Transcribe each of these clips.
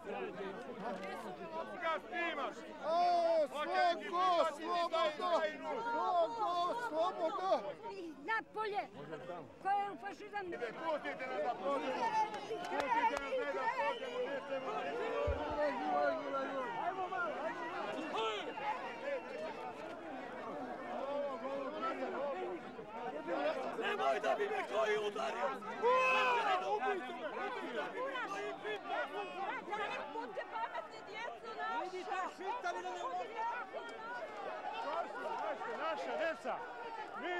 Napolje, koje je u fašizam... Pustite nas da prođemo! Pustite nas ne da prođemo! Nećemo da prođemo! Ajmo malo! Nemoj da bi me koji udario! Nemoj da ubijte me! Rađane, budite pametni, djecu naša! Vidite, šitali da ne ubijte! Naša djeca! Mi!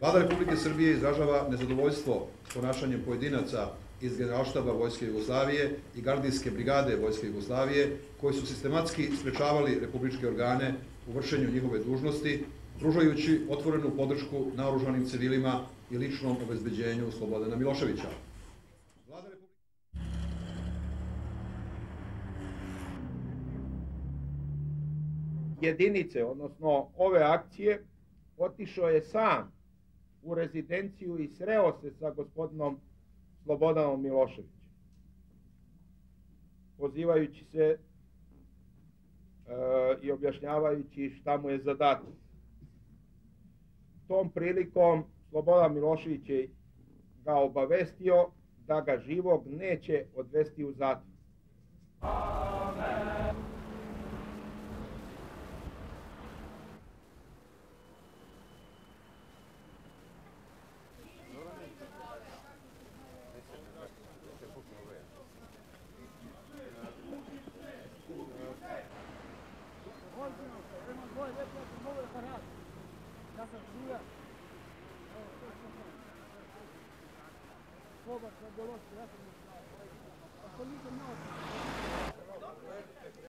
Vlada Republike Srbije izražava nezadovoljstvo s ponašanjem pojedinaca iz Generalštaba Vojske Jugoslavije i Gardijske brigade Vojske Jugoslavije, koji su sistematski sprečavali republičke organe u vršenju njihove dužnosti, pružajući otvorenu podršku naoružanim civilima i ličnom obezbeđenju Slobodana Miloševića. Jedinice, odnosno ove akcije, otišao je sam u rezidenciju i sreo se sa gospodinom Slobodanom Miloševićem, pozivajući se i objašnjavajući šta mu je zadatak. Tom prilikom Slobodan Milošević je ga obavestio da ga živog neće odvesti u zatvor. Slobodan Milošević.